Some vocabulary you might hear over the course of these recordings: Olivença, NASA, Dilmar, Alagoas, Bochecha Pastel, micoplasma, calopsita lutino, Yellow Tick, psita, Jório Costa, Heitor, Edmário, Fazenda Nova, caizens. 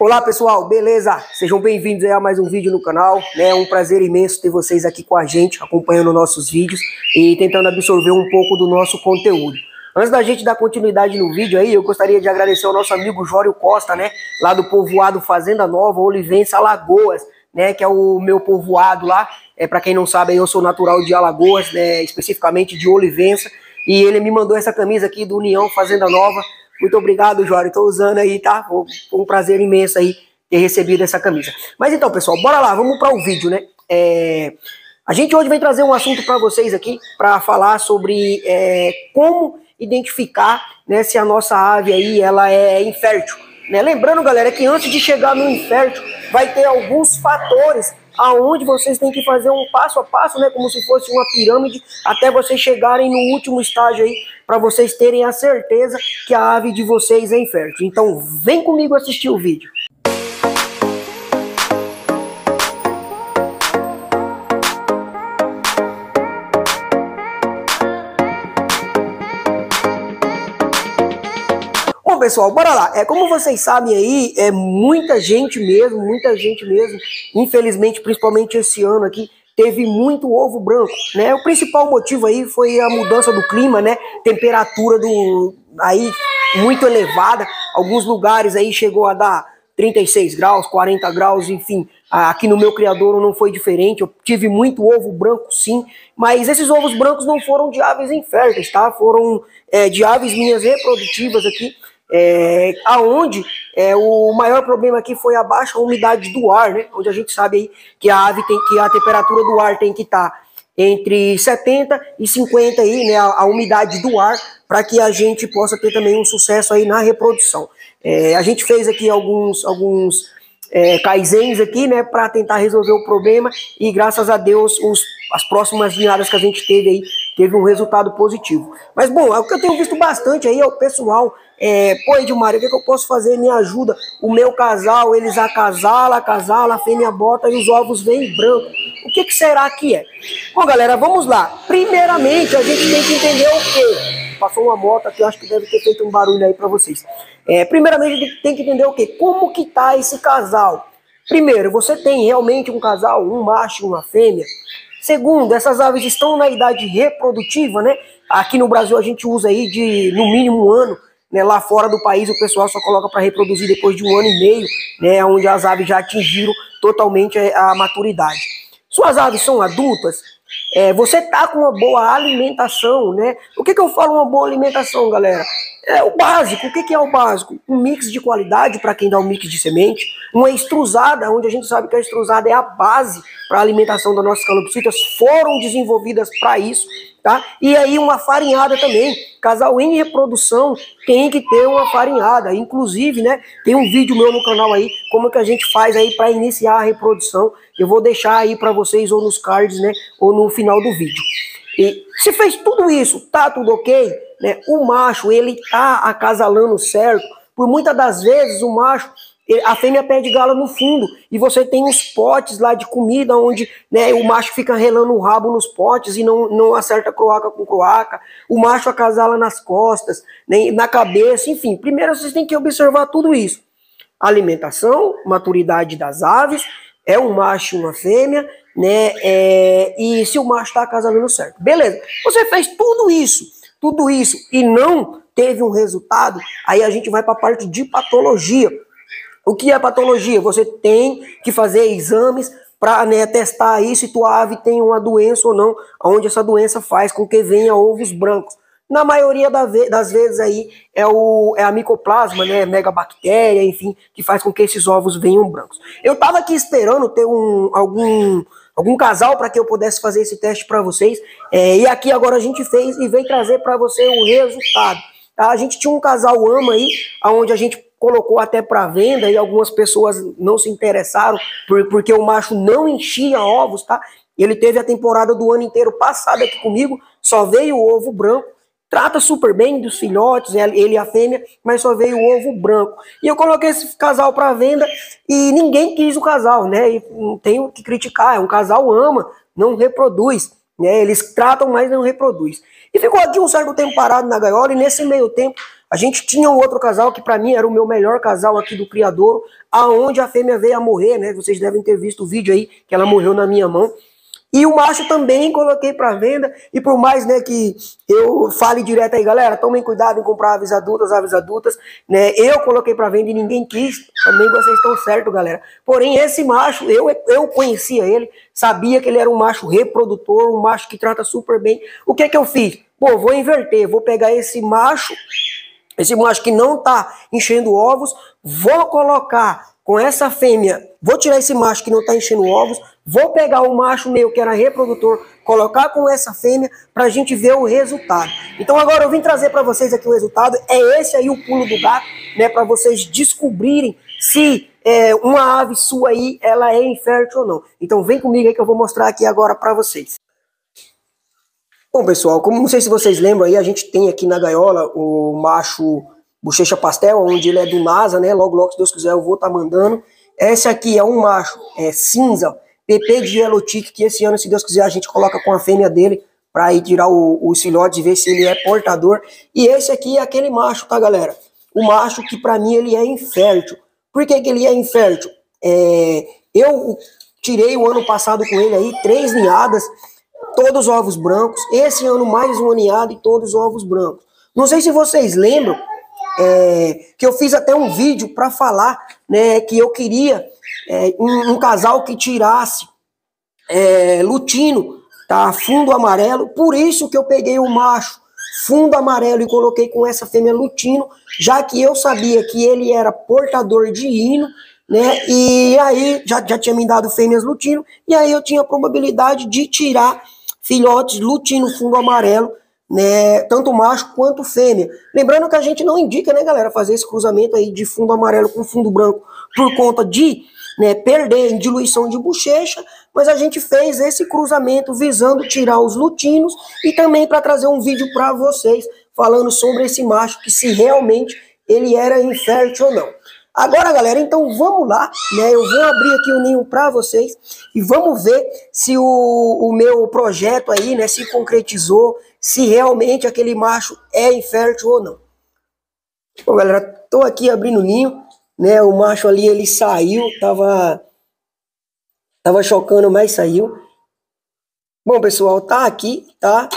Olá pessoal, beleza? Sejam bem-vindos a mais um vídeo no canal, né? É um prazer imenso ter vocês aqui com a gente, acompanhando nossos vídeos e tentando absorver um pouco do nosso conteúdo. Antes da gente dar continuidade no vídeo aí, eu gostaria de agradecer ao nosso amigo Jório Costa, né? Lá do povoado Fazenda Nova, Olivença, Alagoas, né? Que é o meu povoado lá. Pra quem não sabe, eu sou natural de Alagoas, né? Especificamente de Olivença. E ele me mandou essa camisa aqui do União Fazenda Nova. Muito obrigado, Jório. Estou usando aí, tá? Foi um prazer imenso aí ter recebido essa camisa. Mas então, pessoal, bora lá. Vamos para o vídeo, né? A gente hoje vem trazer um assunto para vocês aqui, para falar sobre como identificar, né, se a nossa ave aí, ela é infértil. Né? Lembrando, galera, que antes de chegar no infértil, vai ter alguns fatores aonde vocês têm que fazer um passo a passo, né, como se fosse uma pirâmide, até vocês chegarem no último estágio aí, para vocês terem a certeza que a ave de vocês é infértil. Então vem comigo assistir o vídeo. Pessoal, bora lá. Como vocês sabem aí, muita gente mesmo, infelizmente, principalmente esse ano aqui, teve muito ovo branco, né? O principal motivo aí foi a mudança do clima, né? Temperatura aí muito elevada, alguns lugares aí chegou a dar 36 graus, 40 graus, enfim, aqui no meu criadouro não foi diferente, eu tive muito ovo branco sim, mas esses ovos brancos não foram de aves inférteis, tá? Foram de aves minhas reprodutivas aqui, aonde o maior problema aqui foi a baixa umidade do ar, né? Onde a gente sabe aí que a ave tem que a temperatura do ar tem que estar entre 70 e 50 aí, né? A umidade do ar, para que a gente possa ter também um sucesso aí na reprodução. A gente fez aqui alguns caizens aqui, né? Para tentar resolver o problema e graças a Deus as próximas linhadas que a gente teve aí teve um resultado positivo. Mas bom, o que eu tenho visto bastante aí é o pessoal, pô, Edmário, o que eu posso fazer? Me ajuda. O meu casal, eles acasalam, a fêmea bota e os ovos vêm branco. O que será que é? Bom, galera, vamos lá. Primeiramente, a gente tem que entender o quê? Passou uma moto aqui, eu acho que deve ter feito um barulho aí pra vocês. Primeiramente, a gente tem que entender o quê? Como que tá esse casal? Primeiro, você tem realmente um casal, um macho e uma fêmea? Segundo, essas aves estão na idade reprodutiva, né? Aqui no Brasil a gente usa aí de no mínimo um ano, né? Lá fora do país o pessoal só coloca para reproduzir depois de um ano e meio, né? Onde as aves já atingiram totalmente a maturidade. Suas aves são adultas? Você tá com uma boa alimentação, né? O que eu falo uma boa alimentação, galera? É o básico. O que é o básico? Um mix de qualidade para quem dá um mix de semente, uma estruzada, onde a gente sabe que a estruzada é a base para a alimentação das nossas calopsitas, foram desenvolvidas para isso, tá? E aí uma farinhada também. Casal em reprodução tem que ter uma farinhada. Inclusive, né, tem um vídeo meu no canal aí, como que a gente faz aí para iniciar a reprodução. Eu vou deixar aí para vocês ou nos cards, né, ou no final do vídeo. E se fez tudo isso, tá tudo ok? Né? O macho, ele tá acasalando certo, por muitas das vezes o macho, a fêmea perde gala no fundo, e você tem uns potes lá de comida, onde, né, o macho fica relando o rabo nos potes e não acerta croaca com croaca, o macho acasala nas costas, né, na cabeça, enfim, primeiro vocês têm que observar tudo isso, alimentação, maturidade das aves, é um macho e uma fêmea, né, e se o macho tá acasalando certo, beleza, você fez tudo isso e não teve um resultado, aí a gente vai para a parte de patologia. O que é patologia? Você tem que fazer exames para, né, testar aí se tua ave tem uma doença ou não, onde essa doença faz com que venha ovos brancos. Na maioria das vezes aí é a micoplasma, né, megabactéria, enfim, que faz com que esses ovos venham brancos. Eu tava aqui esperando ter algum casal para que eu pudesse fazer esse teste para vocês, e aqui agora a gente fez e veio trazer para você o resultado, tá? A gente tinha um casal ama aí, onde a gente colocou até para venda e algumas pessoas não se interessaram, porque o macho não enchia ovos, tá? Ele teve a temporada do ano inteiro passada aqui comigo, só veio o ovo branco, trata super bem dos filhotes, ele e a fêmea, mas só veio o ovo branco. E eu coloquei esse casal para venda e ninguém quis o casal, né? E não tem o que criticar, é um casal ama, não reproduz, né? Eles tratam, mas não reproduz. E ficou de um certo tempo parado na gaiola e nesse meio tempo A gente tinha um outro casal que para mim era o meu melhor casal aqui do Criador, aonde a fêmea veio a morrer, né? Vocês devem ter visto o vídeo aí, que ela morreu na minha mão. E o macho também coloquei para venda. E por mais, né, que eu fale direto aí, galera, tomem cuidado em comprar aves adultas, né? Eu coloquei para venda e ninguém quis. Também vocês estão certos, galera. Porém, esse macho, eu conhecia ele, sabia que ele era um macho reprodutor, um macho que trata super bem. O que é que eu fiz? Pô, vou inverter, vou pegar esse macho que não tá enchendo ovos, vou colocar com essa fêmea, vou tirar esse macho que não tá enchendo ovos, vou pegar o macho meu que era reprodutor, colocar com essa fêmea pra gente ver o resultado. Então agora eu vim trazer pra vocês aqui o resultado, é esse aí o pulo do gato, né, pra vocês descobrirem se uma ave sua aí, ela é infértil ou não. Então vem comigo aí que eu vou mostrar aqui agora pra vocês. Bom, pessoal, como não sei se vocês lembram aí, a gente tem aqui na gaiola o macho Bochecha Pastel, onde ele é do NASA, né, logo logo, se Deus quiser, eu vou tá mandando. Esse aqui é um macho cinza, PP de Yellow Tick, que esse ano, se Deus quiser, a gente coloca com a fêmea dele para ir tirar os filhotes e ver se ele é portador. E esse aqui é aquele macho, tá, galera? O macho que para mim ele é infértil. Por que que ele é infértil? Eu tirei o ano passado com ele aí 3 ninhadas, todos ovos brancos. Esse ano mais uma ninhada e todos ovos brancos. Não sei se vocês lembram que eu fiz até um vídeo para falar, né, que eu queria um casal que tirasse lutino, tá, fundo amarelo. Por isso que eu peguei o macho fundo amarelo e coloquei com essa fêmea lutino, já que eu sabia que ele era portador de hino, né, e aí já tinha me dado fêmeas lutino, e aí eu tinha a probabilidade de tirar filhotes lutino fundo amarelo, né, tanto macho quanto fêmea. Lembrando que a gente não indica, né, galera, fazer esse cruzamento aí de fundo amarelo com fundo branco por conta de, né, perder em diluição de bochecha, mas a gente fez esse cruzamento visando tirar os lutinos e também para trazer um vídeo para vocês falando sobre esse macho, que se realmente ele era infértil ou não. Agora, galera, então vamos lá, né, eu vou abrir aqui o ninho para vocês e vamos ver se o meu projeto aí, né, se concretizou, se realmente aquele macho é infértil ou não. Bom, galera, tô aqui abrindo o ninho, né, o macho ali, ele saiu, tava chocando, mas saiu. Bom, pessoal, tá aqui, tá?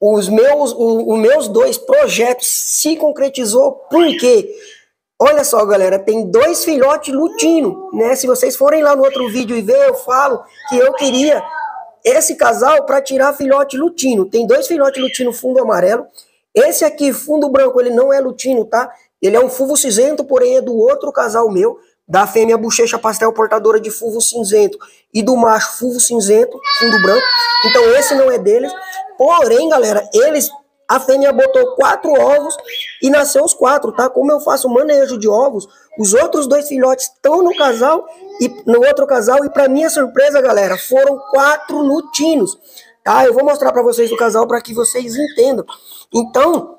Os meus 2 projetos se concretizou, porque olha só, galera, tem 2 filhotes lutino, né? Se vocês forem lá no outro vídeo e ver, eu falo que eu queria esse casal para tirar filhote lutino. Tem 2 filhotes lutino fundo amarelo. Esse aqui, fundo branco, ele não é lutino, tá? Ele é um fulvo cinzento, porém é do outro casal meu, da fêmea Bochecha Pastel portadora de fulvo cinzento e do macho fulvo cinzento, fundo branco. Então esse não é deles. Porém, galera, a fêmea botou 4 ovos e nasceu os 4, tá? Como eu faço manejo de ovos, os outros 2 filhotes estão no outro casal e pra minha surpresa, galera, foram 4 lutinos, tá? Eu vou mostrar pra vocês o casal para que vocês entendam. Então,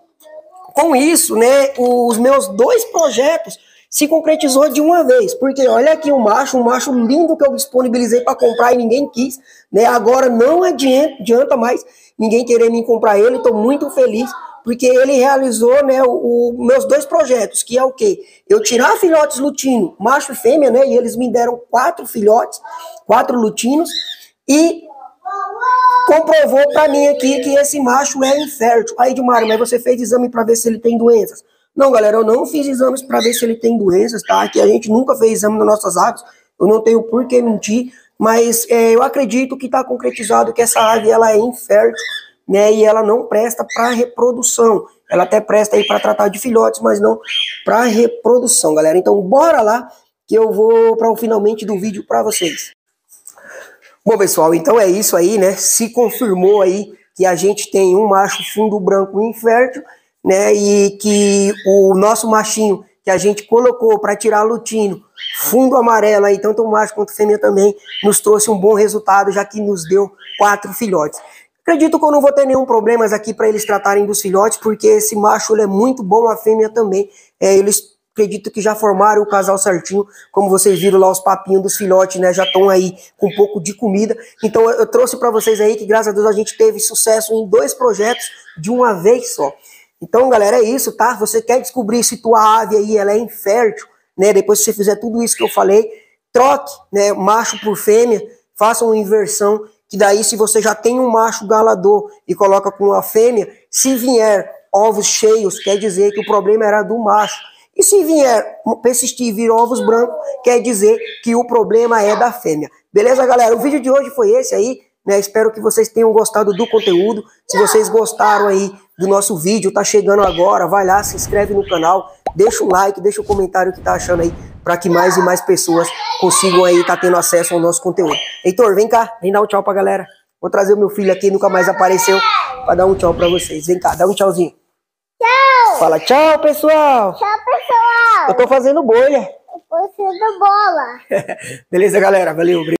com isso, né, os meus 2 projetos se concretizou de uma vez, porque olha aqui um macho lindo que eu disponibilizei para comprar e ninguém quis, né? Agora não adianta mais ninguém querer me comprar ele. Estou muito feliz porque ele realizou, né, os meus 2 projetos, que é o quê? Eu tirar filhotes lutino, macho e fêmea, né? E eles me deram 4 filhotes, 4 lutinos, e comprovou para mim aqui que esse macho é infértil. Aí, Dilmar, mas você fez exame para ver se ele tem doenças? Não, galera, eu não fiz exames para ver se ele tem doenças, tá? Que a gente nunca fez exame nas nossas aves, eu não tenho por que mentir, mas eu acredito que tá concretizado que essa ave, ela é infértil, né? E ela não presta para reprodução. Ela até presta aí para tratar de filhotes, mas não para reprodução, galera. Então, bora lá que eu vou para o finalmente do vídeo para vocês. Bom, pessoal, então é isso aí, né? Se confirmou aí que a gente tem um macho fundo branco infértil, né, e que o nosso machinho que a gente colocou para tirar lutino, fundo amarelo, aí, tanto o macho quanto a fêmea também, nos trouxe um bom resultado, já que nos deu 4 filhotes. Acredito que eu não vou ter nenhum problema aqui para eles tratarem dos filhotes, porque esse macho, ele é muito bom, a fêmea também. Eles, acredito que já formaram o casal certinho, como vocês viram lá os papinhos dos filhotes, né, já estão aí com um pouco de comida. Então eu trouxe para vocês aí que, graças a Deus, a gente teve sucesso em 2 projetos de uma vez só. Então, galera, é isso, tá? Você quer descobrir se tua ave aí ela é infértil, né? Depois que você fizer tudo isso que eu falei, troque, né, macho por fêmea, faça uma inversão, que daí se você já tem um macho galador e coloca com uma fêmea, se vier ovos cheios, quer dizer que o problema era do macho. E se vier persistir e vir ovos brancos, quer dizer que o problema é da fêmea. Beleza, galera? O vídeo de hoje foi esse aí, né? Espero que vocês tenham gostado do conteúdo. Se vocês gostaram aí do nosso vídeo, tá chegando agora, vai lá, se inscreve no canal, deixa o like, deixa o comentário que tá achando aí, para que mais e mais pessoas consigam aí tá tendo acesso ao nosso conteúdo. Heitor, vem cá, vem dar um tchau pra galera. Vou trazer o meu filho aqui, nunca mais apareceu, pra dar um tchau pra vocês. Vem cá, dá um tchauzinho. Tchau! Fala tchau, pessoal! Tchau, pessoal! Eu tô fazendo bolha. Eu tô fazendo bola. Beleza, galera? Valeu, obrigado.